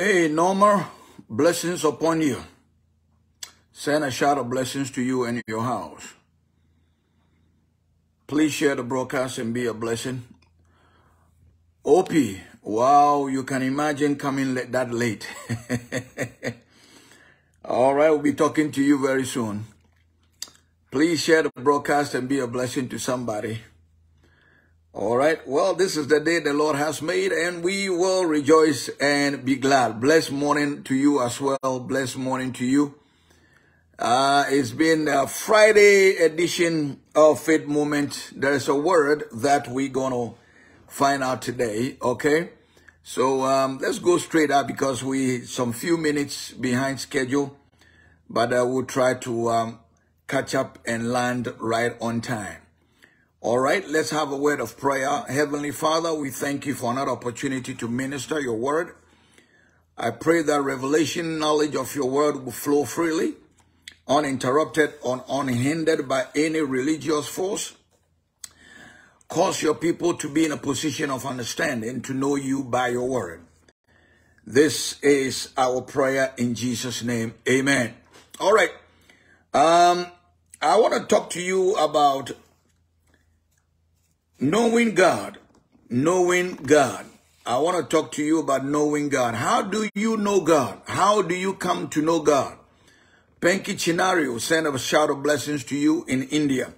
Enormous blessings upon you. Send a shout of blessings to you and your house. Please share the broadcast and be a blessing. OP, wow, you can imagine coming that late. All right, we'll be talking to you very soon. Please share the broadcast and be a blessing to somebody. All right, well, this is the day the Lord has made, and we will rejoice and be glad. Blessed morning to you as well. Blessed morning to you. It's been a Friday edition of Faith Moment. There is a word that we're going to find out today, okay? So let's go straight up because we're some few minutes behind schedule, but I will try to catch up and land right on time. All right, let's have a word of prayer. Heavenly Father, we thank you for another opportunity to minister your word. I pray that revelation knowledge of your word will flow freely, uninterrupted and unhindered by any religious force. Cause your people to be in a position of understanding, to know you by your word. This is our prayer in Jesus' name. Amen. All right. I want to talk to you about knowing God. Knowing God. I want to talk to you about knowing God. How do you know God? How do you come to know God? Penki Chinario, send a shout of blessings to you in India.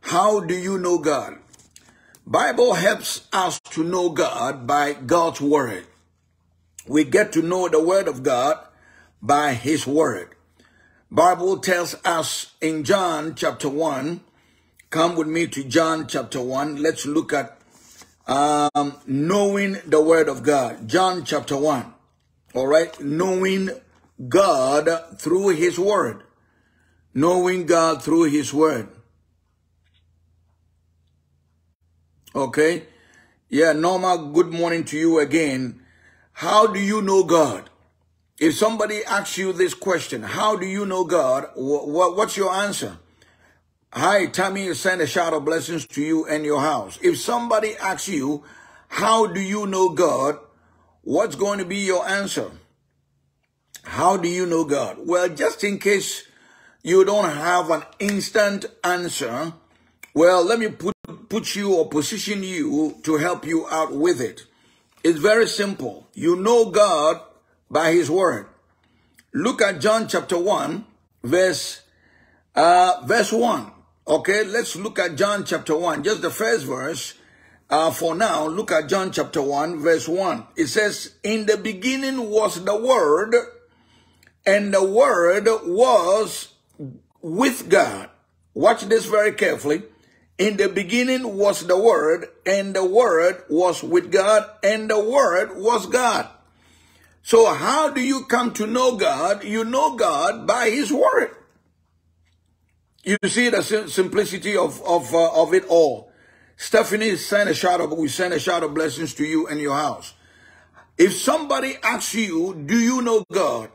How do you know God? Bible helps us to know God by God's word. We get to know the word of God by his word. Bible tells us in John chapter 1, come with me to John chapter 1. Let's look at knowing the word of God. John chapter 1, all right? Knowing God through his word. Knowing God through his word. Okay. Yeah, Norma, good morning to you again. How do you know God? If somebody asks you this question, how do you know God? What's your answer? Hi, Tammy, send a shout of blessings to you and your house. If somebody asks you, how do you know God? What's going to be your answer? How do you know God? Well, just in case you don't have an instant answer, well, let me put you or position you to help you out with it. It's very simple. You know God by his word. Look at John chapter 1, verse 1. Okay, let's look at John chapter 1. Just the first verse for now. Look at John chapter 1, verse 1. It says, in the beginning was the word, and the word was with God. Watch this very carefully. In the beginning was the word, and the word was with God, and the word was God. So how do you come to know God? You know God by his word. You see the simplicity of it all. Stephanie, we send a shout of blessings to you and your house. If somebody asks you, do you know God?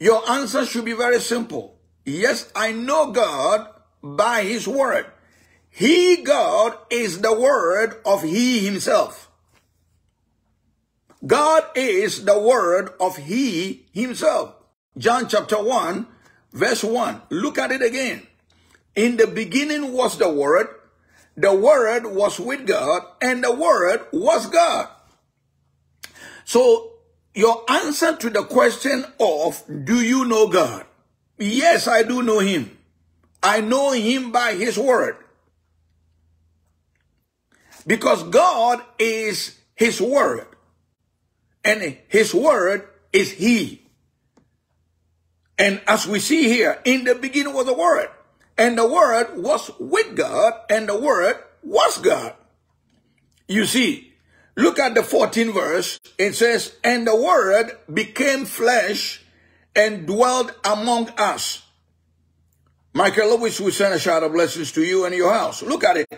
Your answer should be very simple. Yes, I know God by his word. He, God, is the word of he himself. God is the word of he himself. John chapter 1, verse 1. Look at it again. In the beginning was the word was with God, and the word was God. So, your answer to the question of, do you know God? Yes, I do know him. I know him by his word. Because God is his word. And his word is he. And as we see here, in the beginning was the word. And the word was with God, and the word was God. You see. Look at the 14th verse. It says, and the word became flesh and dwelt among us. Michael Lewis, we send a shout of blessings to you and your house. Look at it.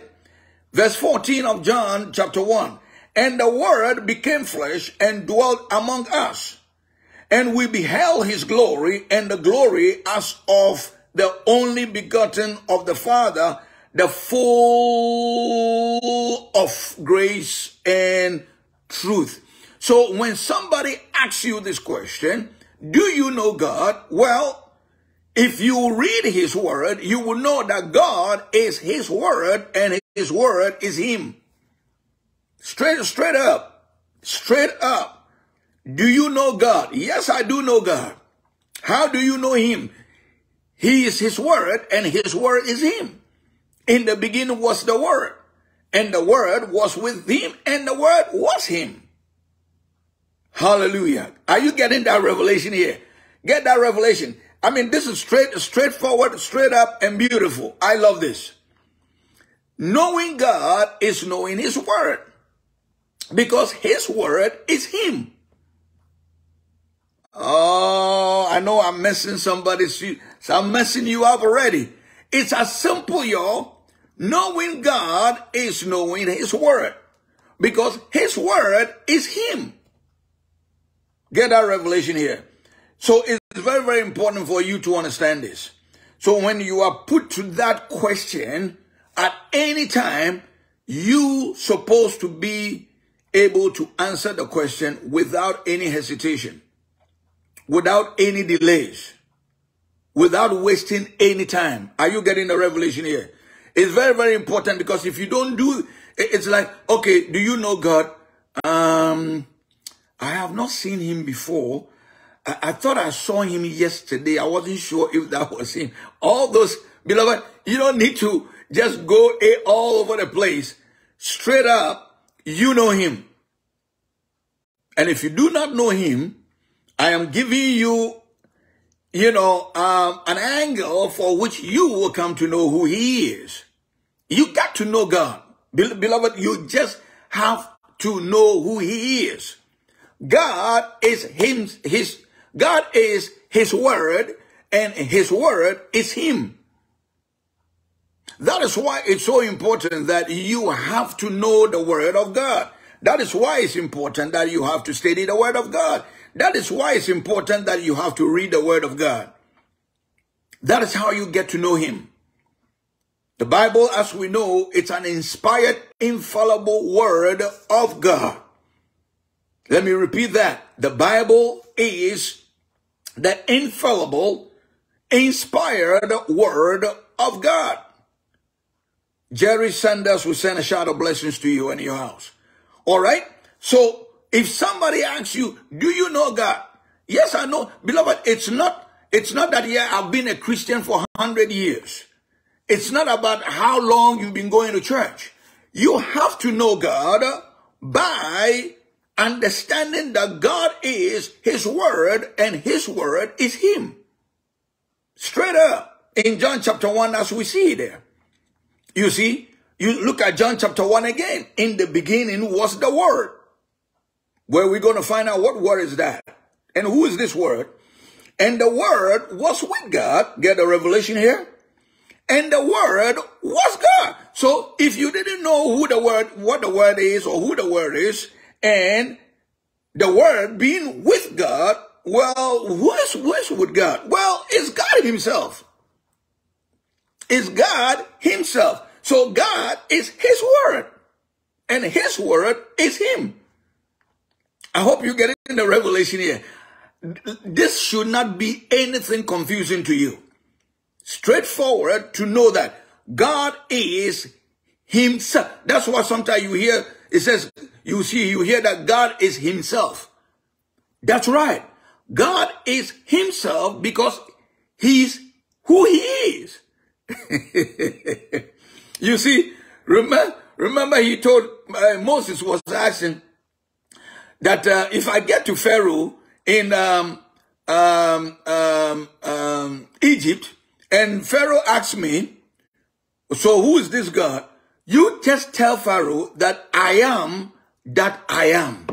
Verse 14 of John chapter 1. And the word became flesh and dwelt among us. And we beheld his glory, and the glory as of the only begotten of the Father, the full of grace and truth. So when somebody asks you this question, do you know God? Well, if you read his word, you will know that God is his word and his word is him. Straight up. Do you know God? Yes, I do know God. How do you know him? He is his word and his word is him. In the beginning was the word, and the word was with him, and the word was him. Hallelujah. Are you getting that revelation here? Get that revelation. I mean, this is straightforward, straight up, and beautiful. I love this. Knowing God is knowing his word, because his word is him. Oh, I know I'm messing somebody. I'm messing you up already. It's as simple, y'all. Knowing God is knowing his word, because his word is him. Get that revelation here. So it's very, very important for you to understand this. So when you are put to that question at any time, you're supposed to be able to answer the question without any hesitation, without any delays, without wasting any time. Are you getting the revelation here? It's very, very important, because if you don't do, it's like, okay, do you know God? I have not seen him before. I thought I saw him yesterday. I wasn't sure if that was him. All those, beloved, you don't need to just go all over the place. Straight up, you know him. And if you do not know him, I am giving you, an angle for which you will come to know who he is. You got to know God. Beloved, you just have to know who he is. God is his word, and his word is him. That is why it's so important that you have to know the word of God. That is why it's important that you have to study the word of God. That is why it's important that you have to read the word of God. That is how you get to know him. The Bible, as we know, it's an inspired, infallible word of God. Let me repeat that. The Bible is the infallible, inspired word of God. Jerry Sanders will send a shout of blessings to you and your house. All right? So if somebody asks you, do you know God? Yes, I know. Beloved, it's not that, yeah, I've been a Christian for 100 years. It's not about how long you've been going to church. You have to know God by understanding that God is his word and his word is him. Straight up. In John chapter 1, as we see there. You see, you look at John chapter 1 again. In the beginning was the word. Where we're going to find out what word is that. And who is this word? And the word was with God. Get the revelation here. And the word was God. So if you didn't know what the word is or who the word is, and the word being with God, well, who is with God? Well, it's God himself. It's God himself. So God is his word, and his word is him. I hope you get in the revelation here. This should not be anything confusing to you. Straightforward to know that God is himself. That's why sometimes you hear, it says, you hear that God is himself. That's right. God is himself because he's who he is. You see, remember he told Moses was asking that if I get to Pharaoh in Egypt, and Pharaoh asks me, so who is this God? You just tell Pharaoh that I am that I am.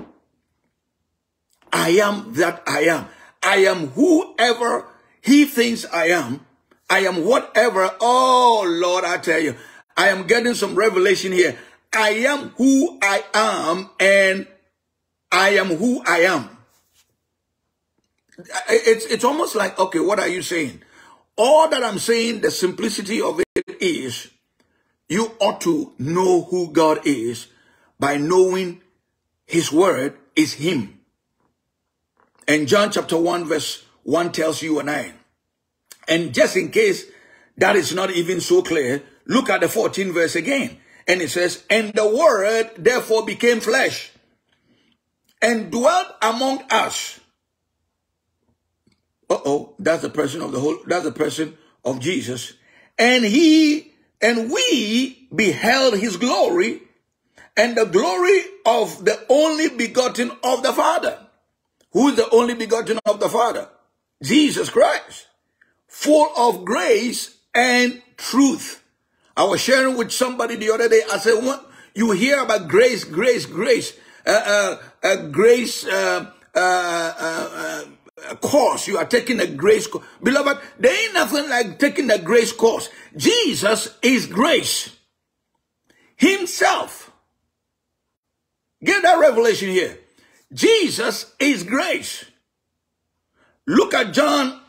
I am that I am. I am whoever he thinks I am. I am whatever. Oh, Lord, I tell you, I am getting some revelation here. I am who I am, and I am who I am. It's almost like, okay, what are you saying? All that I'm saying, the simplicity of it is, you ought to know who God is by knowing his word is him. And John chapter 1 verse 1 tells you and I. And just in case that is not even so clear, look at the 14th verse again. And it says, and the word therefore became flesh and dwelt among us. That's the person of the whole, that's the person of Jesus. And we beheld his glory, and the glory of the only begotten of the Father. Who is the only begotten of the Father? Jesus Christ, full of grace and truth. I was sharing with somebody the other day. I said, what? You hear about grace course. You are taking a grace course. Beloved, there ain't nothing like taking a grace course. Jesus is grace himself. Get that revelation here. Jesus is grace. Look at John.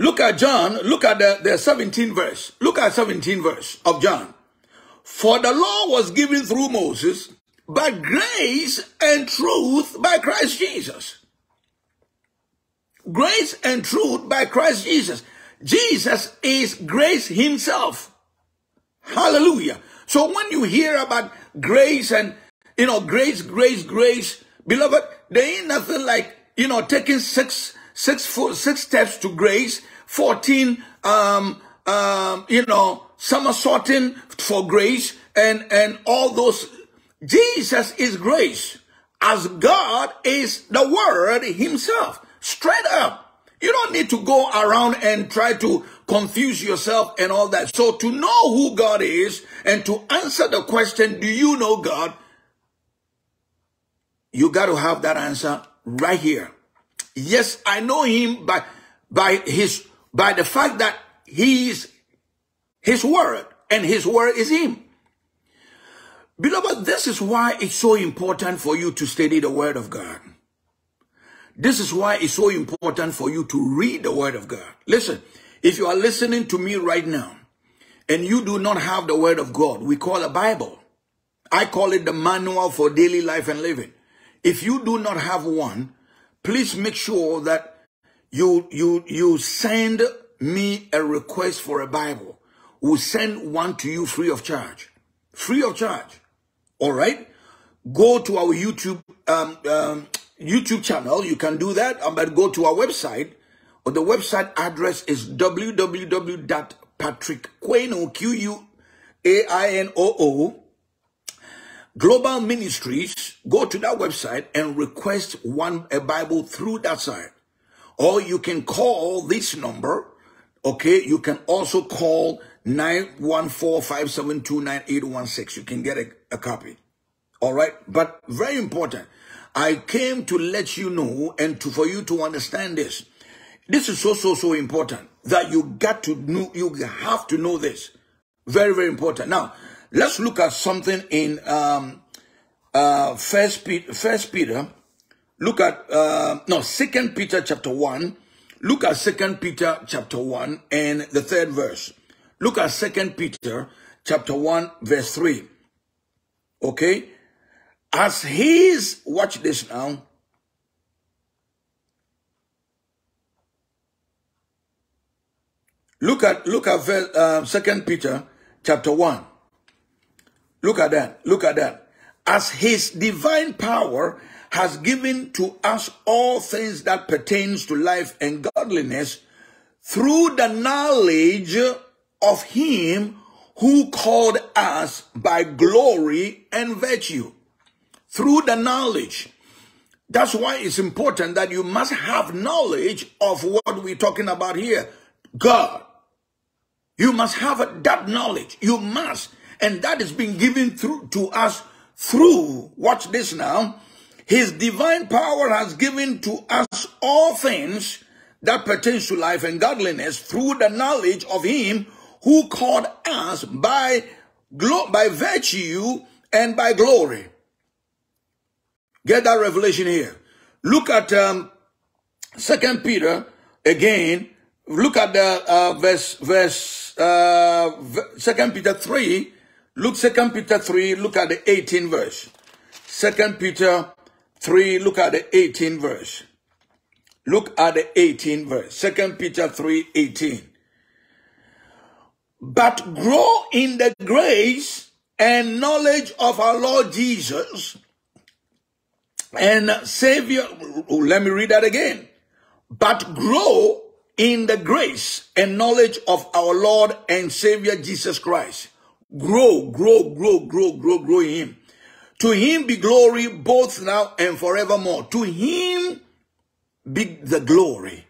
Look at John. Look at the 17th verse. Look at 17th verse of John. For the law was given through Moses, but grace and truth by Christ Jesus. Grace and truth by Christ Jesus. Jesus is grace himself. Hallelujah. So when you hear about grace and, you know, grace, beloved, there ain't nothing like, you know, taking six steps to grace, 14, you know, somersaulting for grace, and all those. Jesus is grace, as God is the Word himself. Straight up. You don't need to go around and try to confuse yourself and all that. So to know who God is and to answer the question, do you know God? You got to have that answer right here. Yes, I know him by the fact that he is his word and his word is him. Beloved, this is why it's so important for you to study the word of God. This is why it's so important for you to read the word of God. Listen, if you are listening to me right now and you do not have the word of God, we call a Bible. I call it the manual for daily life and living. If you do not have one, please make sure that you send me a request for a Bible. We'll send one to you free of charge. Free of charge. All right? Go to our YouTube YouTube channel. You can do that. But go to our website. Or the website address is www.patrickquainoo Global Ministries. Go to that website and request a Bible through that site. Or you can call this number. Okay, you can also call 914-572-9816. You can get a copy. All right, but very important. I came to let you know and for you to understand this. This is so important that you got to know. You have to know this. Very, very important. Now, let's look at something in First Peter. Look at Second Peter chapter 1. Look at 2 Peter chapter 1 and the 3rd verse. Look at 2 Peter chapter 1 verse 3. Okay? As his, watch this now. Look at 2 Peter chapter 1. Look at that. As his divine power has given to us all things that pertains to life and godliness through the knowledge of him who called us by glory and virtue. Through the knowledge. That's why it's important that you must have knowledge of what we're talking about here. God. You must have that knowledge. You must. And that is being given through to us through, watch this now, his divine power has given to us all things that pertains to life and godliness through the knowledge of him who called us by virtue and by glory. Get that revelation here. Look at 2 Peter again. Look at the verse 2 Peter 3. Look at the 18th verse. 2 Peter 3, look at the 18th verse. Look at the 18th verse. 2 Peter 3:18. But grow in the grace and knowledge of our Lord Jesus and Savior. Let me read that again. But grow in the grace and knowledge of our Lord and Savior Jesus Christ. Grow in Him. To Him be glory both now and forevermore. To Him be the glory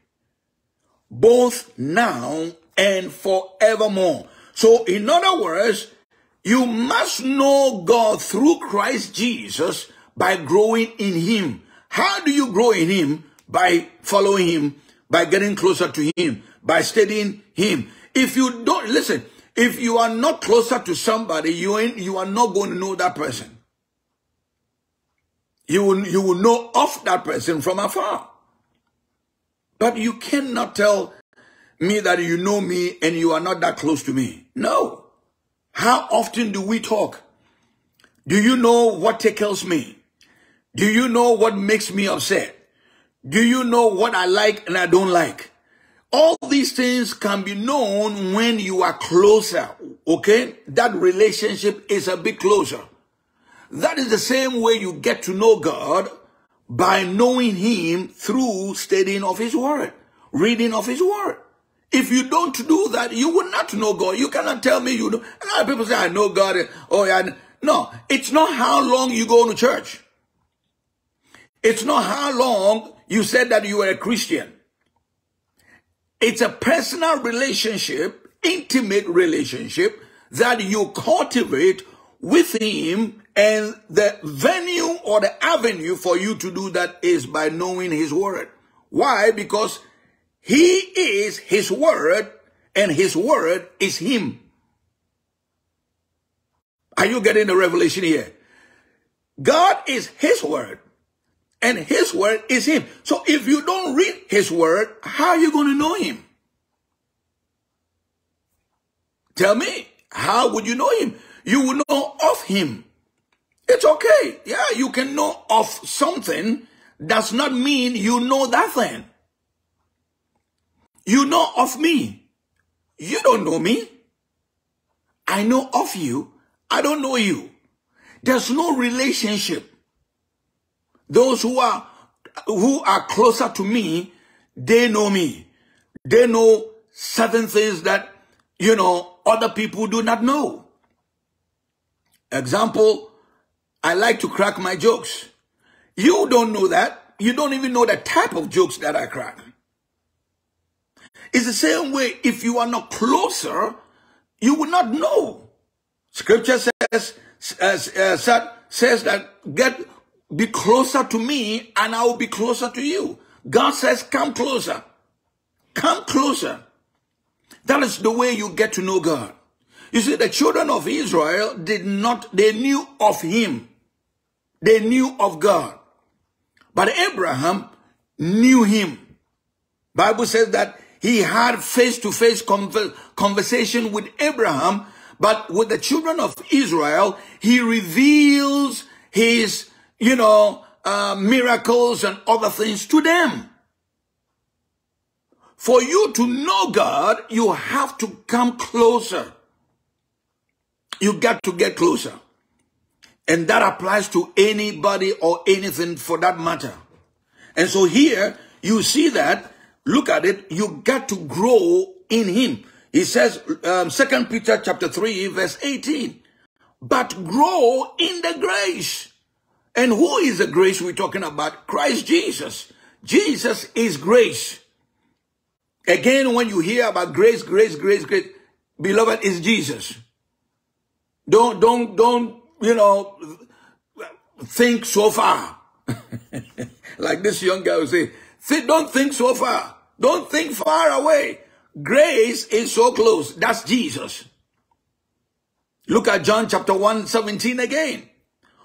both now and forevermore. So in other words, you must know God through Christ Jesus by growing in Him. How do you grow in Him? By following Him, by getting closer to Him, by studying Him. If you don't, listen, if you are not closer to somebody, you are not going to know that person. You will know of that person from afar. But you cannot tell me that you know me and you are not that close to me. No. How often do we talk? Do you know what tickles me? Do you know what makes me upset? Do you know what I like and I don't like? All these things can be known when you are closer, okay? That relationship is a bit closer. That is the same way you get to know God, by knowing Him through studying of His Word, reading of His Word. If you don't do that, you will not know God. You cannot tell me you know. A lot of people say, I know God. Oh, yeah. No, it's not how long you go to church. It's not how long you said that you were a Christian. It's a personal relationship, intimate relationship that you cultivate with Him, and the venue or the avenue for you to do that is by knowing His Word. Why? Because He is His Word and His Word is Him. Are you getting the revelation here? God is His Word and His Word is Him. So if you don't read His Word, how are you going to know Him? Tell me, how would you know Him? You will know of Him. It's okay. Yeah, you can know of something. Does not mean you know that thing. You know of me. You don't know me. I know of you. I don't know you. There's no relationship. Those who are closer to me, they know me. They know certain things that, you know, other people do not know. Example, I like to crack my jokes. You don't know that. You don't even know the type of jokes that I crack. It's the same way, if you are not closer, you will not know. Scripture says that be closer to me and I will be closer to you. God says, come closer. Come closer. That is the way you get to know God. You see, the children of Israel they knew of Him. They knew of God. But Abraham knew Him. Bible says that he had face-to-face conversation with Abraham, but with the children of Israel, He reveals His, miracles and other things to them. For you to know God, you have to come closer. You got to get closer. And that applies to anybody or anything for that matter. And so here, you see that, look at it, you got to grow in Him. He says, 2 Peter chapter 3, verse 18, but grow in the grace. And who is the grace we're talking about? Christ Jesus. Jesus is grace. Again, when you hear about grace, beloved, is Jesus. Don't, think so far. Like this young guy will say, don't think so far. Don't think far away. Grace is so close. That's Jesus. Look at John chapter 1:17 again.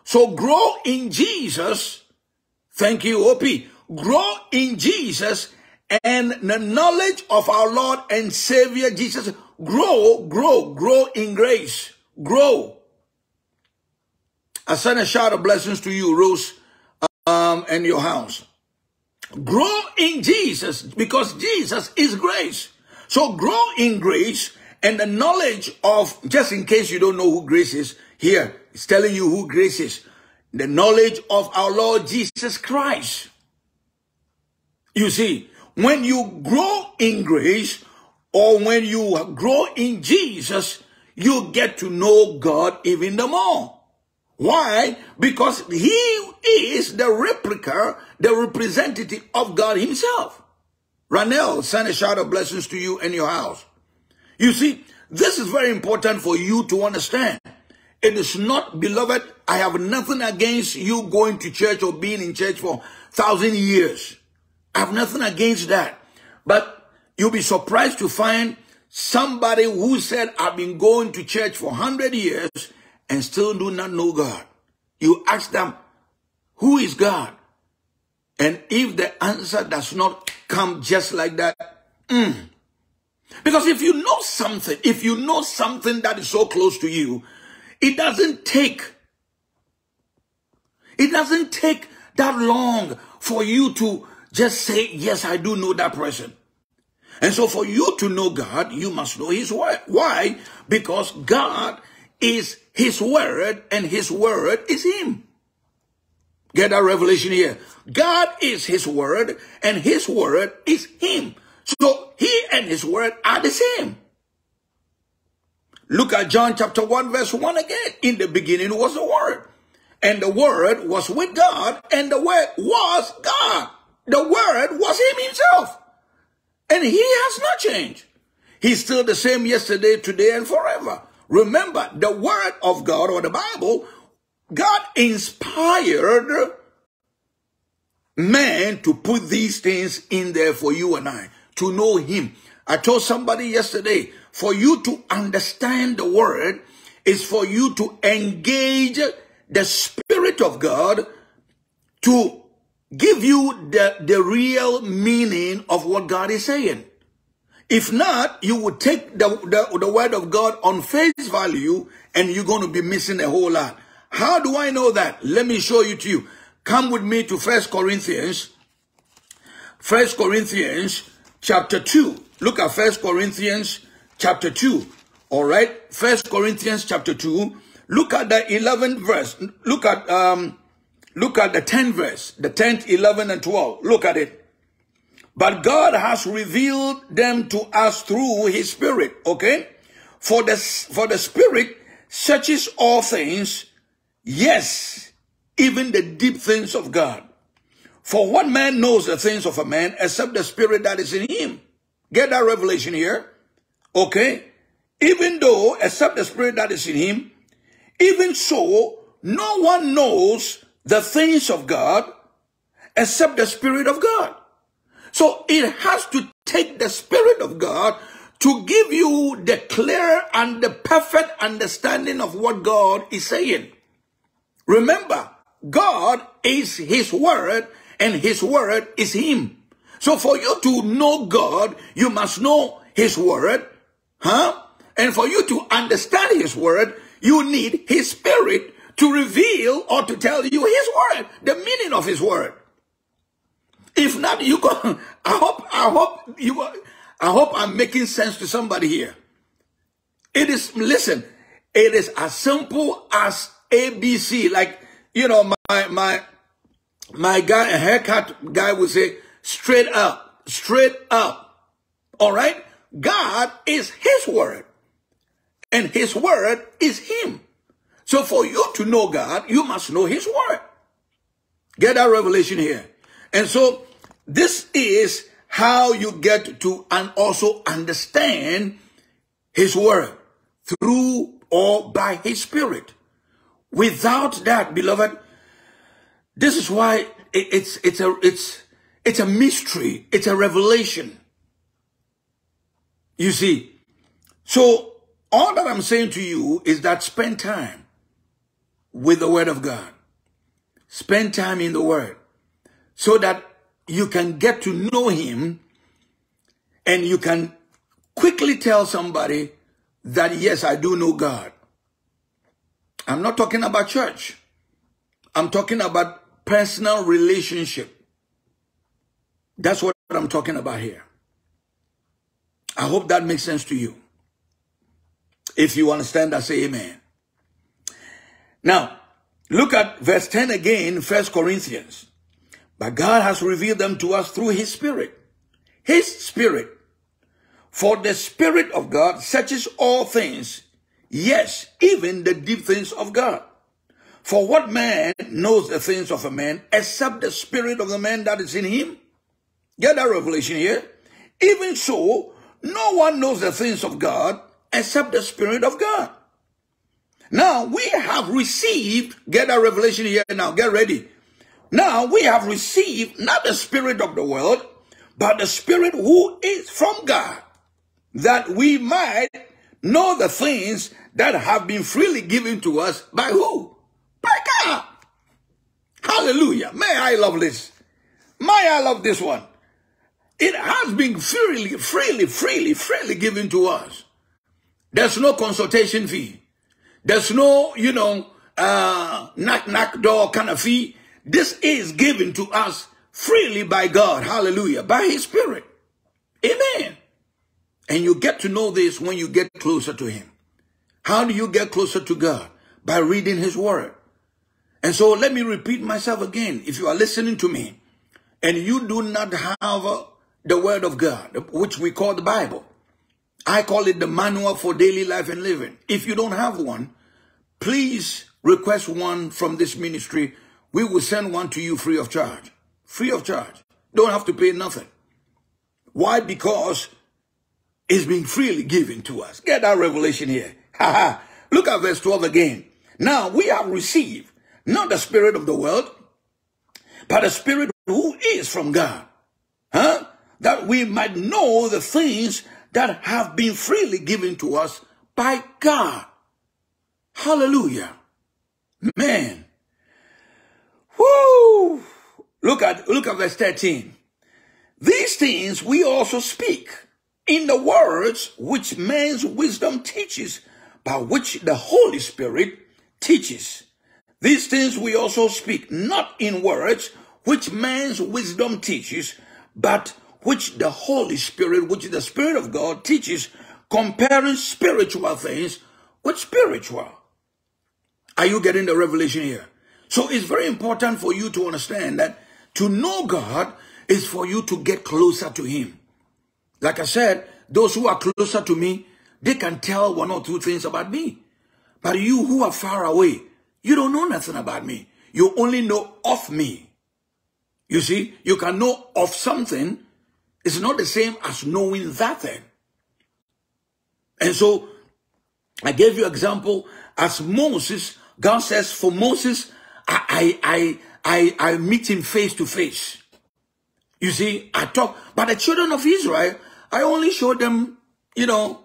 So grow in Jesus. Thank you, OP. Grow in Jesus and the knowledge of our Lord and Savior Jesus. Grow in grace. Grow. I send a shout of blessings to you, Rose. kingdom and your house. Grow in Jesus, because Jesus is grace. So grow in grace and the knowledge of, just in case you don't know who grace is, here it's telling you who grace is. The knowledge of our Lord Jesus Christ. You see, when you grow in grace or when you grow in Jesus, you get to know God even the more. Why? Because he is the replica, the representative of God himself. Ranel, send a shout of blessings to you and your house. You see, this is very important for you to understand. It is not, beloved, I have nothing against you going to church or being in church for 1,000 years. I have nothing against that. But you'll be surprised to find somebody who said, I've been going to church for 100 years and still do not know God. You ask them, who is God? And if the answer does not come just like that, because if you know something, that is so close to you, it doesn't take that long for you to just say, yes, I do know that person. And so for you to know God, you must know his word. Why? Because God is his word and his word is him. Get that revelation here. God is his word and his word is him. So he and his word are the same. Look at John chapter 1 verse 1 again. In the beginning was the word, and the word was with God, and the word was God. The word was him himself. And he has not changed. He's still the same yesterday, today, and forever. Remember, the word of God, or the Bible, God inspired man to put these things in there for you and I, to know him. I told somebody yesterday, for you to understand the word is for you to engage the Spirit of God to give you the real meaning of what God is saying. If not, you would take the word of God on face value and you're going to be missing a whole lot. How do I know that? Let me show you to you. Come with me to 1 Corinthians. 1 Corinthians chapter 2. Look at 1 Corinthians chapter 2. All right. 1 Corinthians chapter 2. Look at the 11th verse. Look at the 10th verse, the 10th, 11, and 12. Look at it. But God has revealed them to us through his Spirit, okay? For the Spirit searches all things, yes, even the deep things of God. For what man knows the things of a man except the Spirit that is in him? Get that revelation here, okay? Even though, except the Spirit that is in him, even so, no one knows the things of God except the Spirit of God. So it has to take the Spirit of God to give you the clear and the perfect understanding of what God is saying. Remember, God is his word and his word is him. So for you to know God, you must know his word, and for you to understand his word, you need his Spirit to reveal or to tell you his word, the meaning of his word. If not, you go. I hope I'm making sense to somebody here. It is, listen, it is as simple as ABC. Like, you know, my guy, a haircut guy, would say, straight up, straight up. All right? God is his word, and his word is him. So for you to know God, you must know his word. Get that revelation here. And so this is how you get to and also understand his word, through or by his Spirit. Without that, beloved, this is why it's a mystery. It's a revelation. You see, so all that I'm saying to you is that spend time with the word of God. Spend time in the word so that you can get to know him and you can quickly tell somebody that, yes, I do know God. I'm not talking about church. I'm talking about personal relationship. That's what I'm talking about here. I hope that makes sense to you. If you understand, I say amen. Now, look at verse 10 again, 1 Corinthians. But God has revealed them to us through his Spirit. His Spirit. For the Spirit of God searches all things. Yes, even the deep things of God. For what man knows the things of a man except the spirit of the man that is in him? Get that revelation here. Even so, no one knows the things of God except the Spirit of God. Now, we have received, get that revelation here now, get ready. Now, we have received not the spirit of the world, but the Spirit who is from God, that we might know the things that have been freely given to us by who? By God. Hallelujah. May I love this. May I love this one. It has been freely given to us. There's no consultation fee. There's no, you know, knock door kind of fee. This is given to us freely by God. Hallelujah. By his Spirit. Amen. And you get to know this when you get closer to him. How do you get closer to God? By reading his word. And so let me repeat myself again. If you are listening to me and you do not have the word of God, which we call the Bible, I call it the manual for daily life and living. If you don't have one, please request one from this ministry. We will send one to you free of charge. Free of charge. Don't have to pay nothing. Why? Because it's been freely given to us. Get that revelation here. Look at verse 12 again. Now we have received not the spirit of the world, but the Spirit who is from God. Huh? That we might know the things that have been freely given to us by God. Hallelujah. Man. Woo! Look at verse 13. These things we also speak in the words which man's wisdom teaches, by which the Holy Spirit teaches. These things we also speak, not in words which man's wisdom teaches, but which the Holy Spirit, which is the Spirit of God, teaches, comparing spiritual things with spiritual. Are you getting the revelation here? So it's very important for you to understand that to know God is for you to get closer to him. Like I said, those who are closer to me, they can tell one or two things about me. But you who are far away, you don't know nothing about me. You only know of me. You see, you can know of something. It's not the same as knowing that thing. And so, I gave you example as Moses. God says, for Moses, I meet him face to face. You see, I talk, but the children of Israel, I only show them, you know,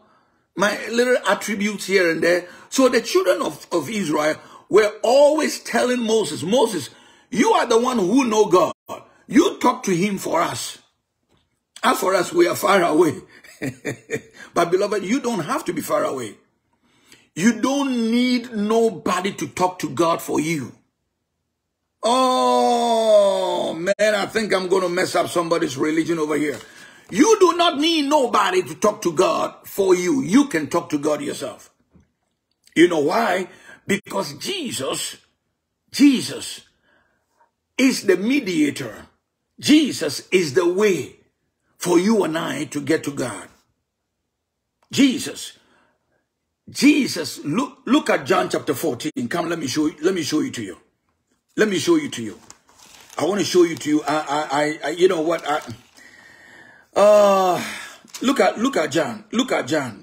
my little attributes here and there. So the children of Israel were always telling Moses, Moses, you are the one who know God. You talk to him for us. As for us, we are far away. But beloved, you don't have to be far away. You don't need nobody to talk to God for you. Oh, man, I think I'm going to mess up somebody's religion over here. You do not need nobody to talk to God for you. You can talk to God yourself. You know why? Because Jesus is the mediator. Jesus is the way for you and I to get to God. Jesus, look at John chapter 14. Come, let me show you to you. I want to show you to you. You know what? Look at John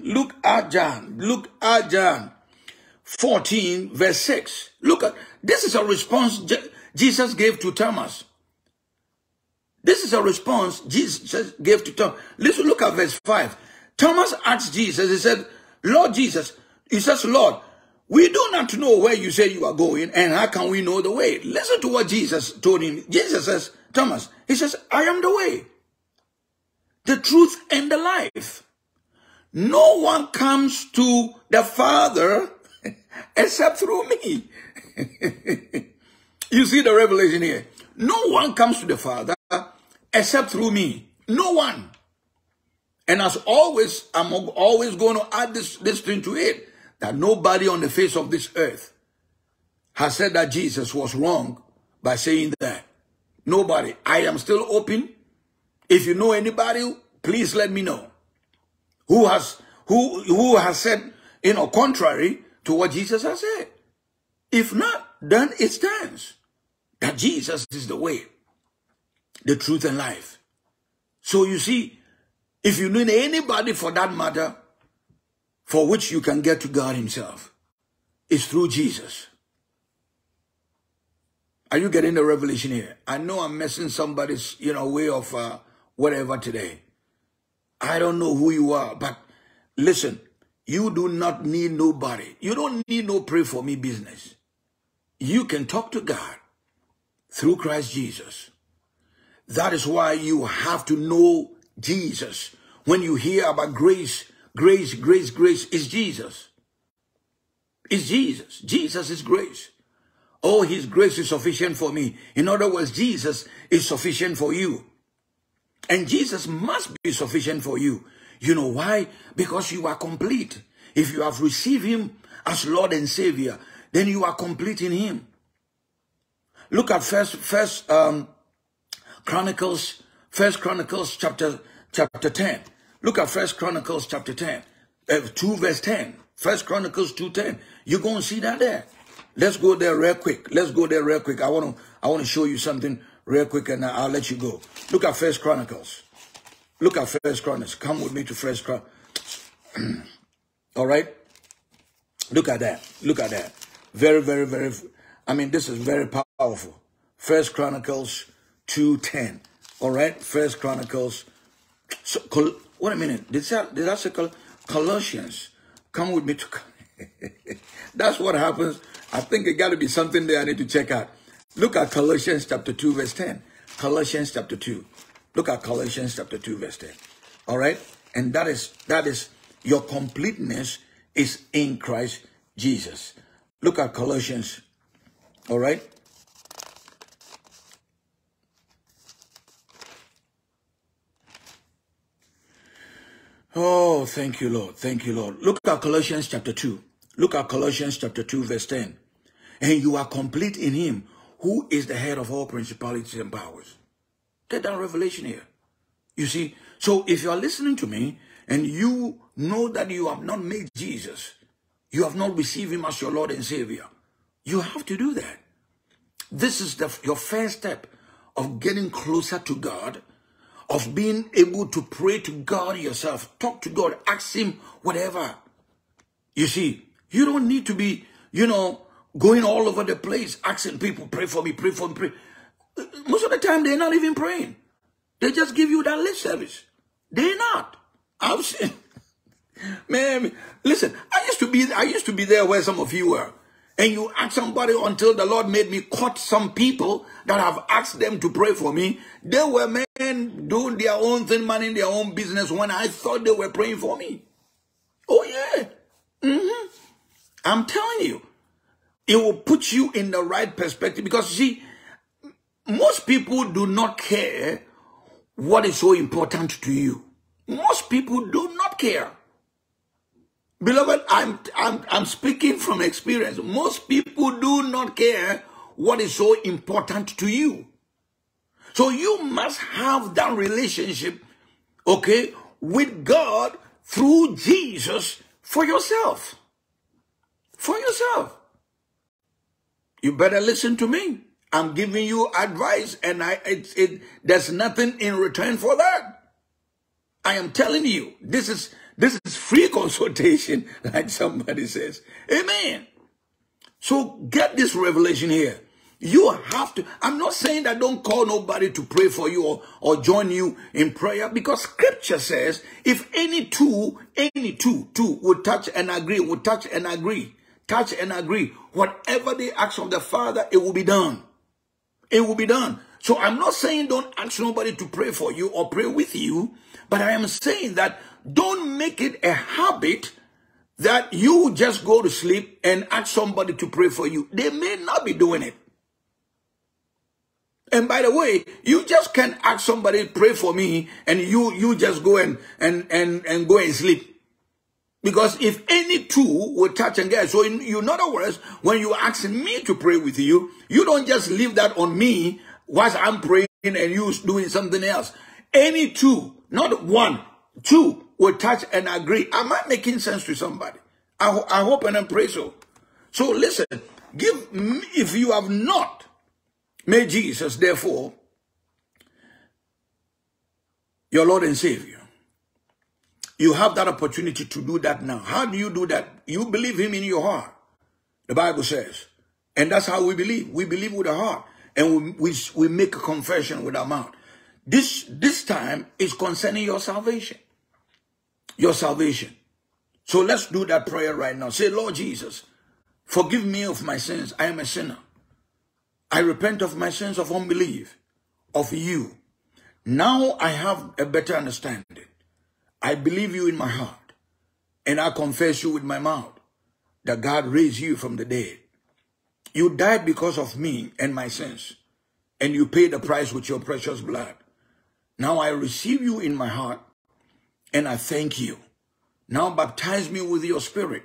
14 verse 6. Look at, this is a response Jesus gave to Thomas. Listen, look at verse 5. Thomas asked Jesus, he said, Lord Jesus, he says, Lord, we do not know where you say you are going, and how can we know the way? Listen to what Jesus told him. Jesus says, Thomas, he says, I am the way, the truth, and the life. No one comes to the Father except through me. You see the revelation here. No one comes to the Father except through me. No one. And as always, I'm always going to add this thing to it, that nobody on the face of this earth has said that Jesus was wrong by saying that. Nobody. I am still open. If you know anybody, please let me know. Who has said, you know, contrary to what Jesus has said. If not, then it stands that Jesus is the way, the truth, and life. So you see, if you need anybody for that matter, for which you can get to God himself, it's through Jesus. Are you getting the revelation here? I know I'm messing somebody's, you know, way of whatever today. I don't know who you are, but listen, you do not need nobody. You don't need no pray for me business. You can talk to God through Christ Jesus. That is why you have to know Jesus. When you hear about grace, grace, grace, grace, it's Jesus. It's Jesus. Jesus is grace. Oh, his grace is sufficient for me. In other words, Jesus is sufficient for you. And Jesus must be sufficient for you. You know why? Because you are complete. If you have received him as Lord and Savior, then you are complete in him. Look at First Chronicles chapter 10. Look at First Chronicles chapter 10, 2 verse 10. First Chronicles 2:10. You're going to see that there. Let's go there real quick. Let's go there real quick. I want to show you something real quick, and I'll let you go. Look at First Chronicles. Look at First Chronicles. Come with me to First Chronicles. All right. Look at that. Look at that. Very, very, very. I mean, this is very powerful. First Chronicles 2:10. All right. First Chronicles. So, wait a minute. Did I say Colossians? Come with me to. That's what happens. I think it got to be something there I need to check out. Look at Colossians chapter 2 verse 10. Colossians chapter 2. Look at Colossians chapter 2 verse 10. All right? And that is your completeness is in Christ Jesus. Look at Colossians. All right? Oh, thank you, Lord. Thank you, Lord. Look at Colossians chapter 2. Look at Colossians chapter 2 verse 10. And you are complete in him, who is the head of all principalities and powers. Get that revelation here. You see, so if you are listening to me and you know that you have not made Jesus, you have not received him as your Lord and Savior, you have to do that. This is your first step of getting closer to God, of being able to pray to God yourself, talk to God, ask him, whatever. You see, you don't need to be, you know, going all over the place, asking people, pray for me, pray for me, pray. Most of the time, they're not even praying. They just give you that lip service. They're not. I've seen, man, listen, I used to be there where some of you were. And you ask somebody until the Lord made me caught some people that have asked them to pray for me. They were men doing their own thing, man, in their own business when I thought they were praying for me. Oh, yeah. Mm-hmm. I'm telling you, it will put you in the right perspective because, see, most people do not care what is so important to you. Most people do not care. Beloved, I'm speaking from experience. Most people do not care what is so important to you. So you must have that relationship, okay, with God through Jesus for yourself. For yourself. You better listen to me. I'm giving you advice, and there's nothing in return for that. I am telling you, this is free consultation, like somebody says. Amen. So get this revelation here. You have to. I'm not saying that don't call nobody to pray for you or join you in prayer, because scripture says if any two would touch and agree, whatever they ask of the Father, it will be done. It will be done. So I'm not saying don't ask nobody to pray for you or pray with you, but I am saying that don't make it a habit that you just go to sleep and ask somebody to pray for you. They may not be doing it. And by the way, you just can't ask somebody, pray for me, and you just go and go and sleep. Because if any two will touch and get, so in other words, when you ask me to pray with you, you don't just leave that on me whilst I'm praying and you doing something else. Any two, not one, two will touch and agree. Am I making sense to somebody? I hope and I pray so. So listen, if you have not made Jesus, therefore, your Lord and Savior, you have that opportunity to do that now. How do you do that? You believe him in your heart, the Bible says. And that's how we believe. We believe with our heart. And we make a confession with our mouth. This time is concerning your salvation. Your salvation. So let's do that prayer right now. Say, Lord Jesus, forgive me of my sins. I am a sinner. I repent of my sins of unbelief, of you. Now I have a better understanding. I believe you in my heart, and I confess you with my mouth, that God raised you from the dead. You died because of me and my sins, and you paid the price with your precious blood. Now I receive you in my heart, and I thank you. Now baptize me with your Spirit,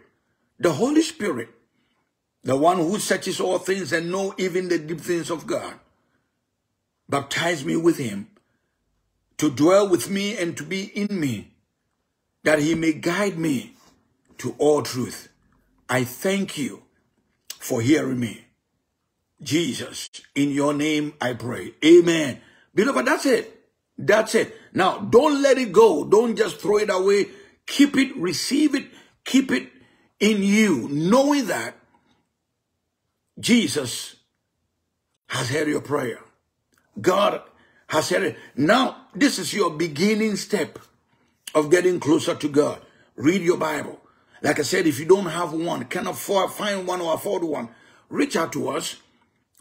the Holy Spirit, the one who searches all things and knows even the deep things of God. Baptize me with him, to dwell with me and to be in me, that he may guide me to all truth. I thank you for hearing me. Jesus, in your name I pray. Amen. Beloved, that's it. That's it. Now, don't let it go. Don't just throw it away. Keep it, receive it, keep it in you, knowing that Jesus has heard your prayer. God has heard it. Now, this is your beginning step of getting closer to God. Read your Bible. Like I said, if you don't have one, can afford, find one or afford one, reach out to us.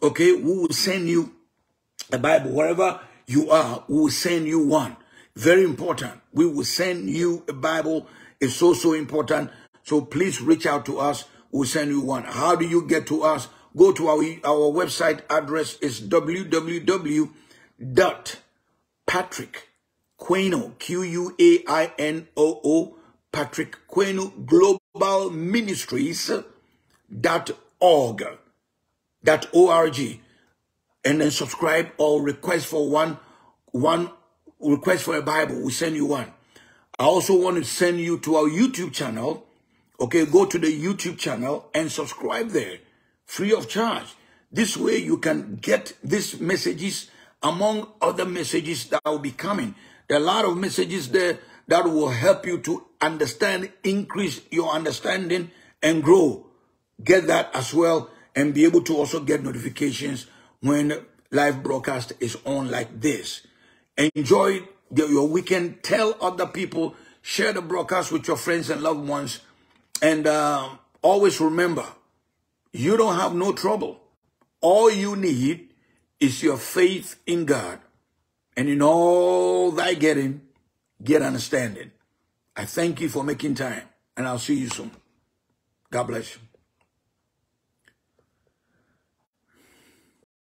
Okay, we will send you a Bible. Wherever you are, we will send you one. Very important. We will send you a Bible. It's so, so important. So please reach out to us. We'll send you one. How do you get to us? Go to our website address is www.patrickquainoo, Q-U-A-I-N-O-O, Patrick Quainoo Global Ministries.org, .org, and then subscribe or request for one request for a Bible. We'll send you one. I also want to send you to our YouTube channel. Okay, go to the YouTube channel and subscribe there, free of charge. This way you can get these messages among other messages that will be coming. There are a lot of messages there that will help you to understand, increase your understanding and grow. Get that as well and be able to also get notifications when live broadcast is on like this. Enjoy your weekend. Tell other people, share the broadcast with your friends and loved ones. And always remember, you don't have no trouble. All you need is your faith in God. And in all thy getting, get understanding. I thank you for making time, and I'll see you soon. God bless you.